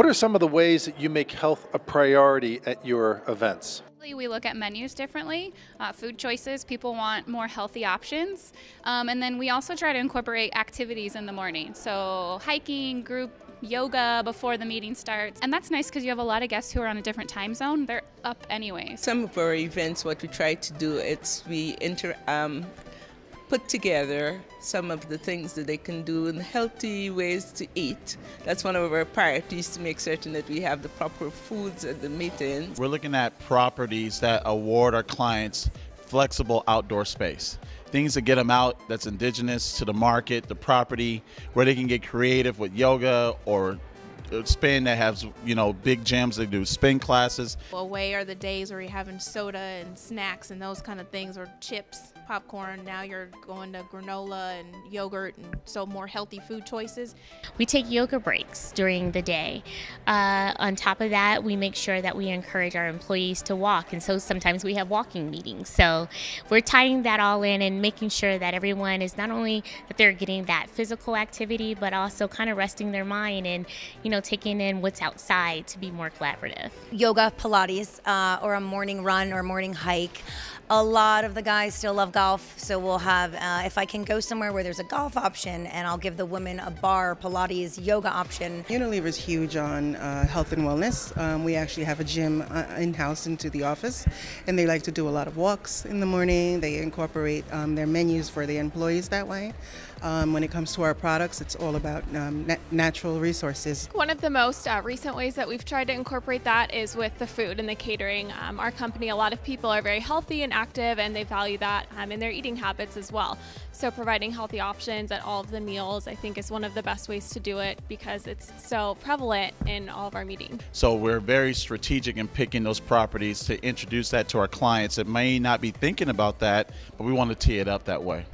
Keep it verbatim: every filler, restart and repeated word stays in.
What are some of the ways that you make health a priority at your events? We look at menus differently, uh, food choices. People want more healthy options. Um, and then we also try to incorporate activities in the morning. So hiking, group yoga before the meeting starts. And that's nice because you have a lot of guests who are on a different time zone. They're up anyway. Some of our events, what we try to do is we inter um, put together some of the things that they can do and healthy ways to eat. That's one of our priorities, to make certain that we have the proper foods at the meetings. We're looking at properties that award our clients flexible outdoor space. Things that get them out that's indigenous to the market, the property, where they can get creative with yoga or spin that has, you know, big gyms that do spin classes. Away are the days where you're having soda and snacks and those kind of things, or chips, popcorn. Now you're going to granola and yogurt, and so more healthy food choices. We take yoga breaks during the day. Uh, on top of that, we make sure that we encourage our employees to walk, and so sometimes we have walking meetings. So we're tying that all in and making sure that everyone is not only that they're getting that physical activity, but also kind of resting their mind and, you know, taking in what's outside to be more collaborative. Yoga, Pilates, uh, or a morning run or morning hike. A lot of the guys still love golf, so we'll have, uh, if I can go somewhere where there's a golf option, and I'll give the women a bar, Pilates, yoga option. Unilever is huge on uh, health and wellness. Um, we actually have a gym in-house into the office, and they like to do a lot of walks in the morning. They incorporate um, their menus for the employees that way. Um, when it comes to our products, it's all about um, nat natural resources. One of the most uh, recent ways that we've tried to incorporate that is with the food and the catering. Um, our company, a lot of people are very healthy and active, and they value that um, in their eating habits as well. So providing healthy options at all of the meals, I think, is one of the best ways to do it because it's so prevalent in all of our meetings. So we're very strategic in picking those properties to introduce that to our clients that may not be thinking about that, but we want to tee it up that way.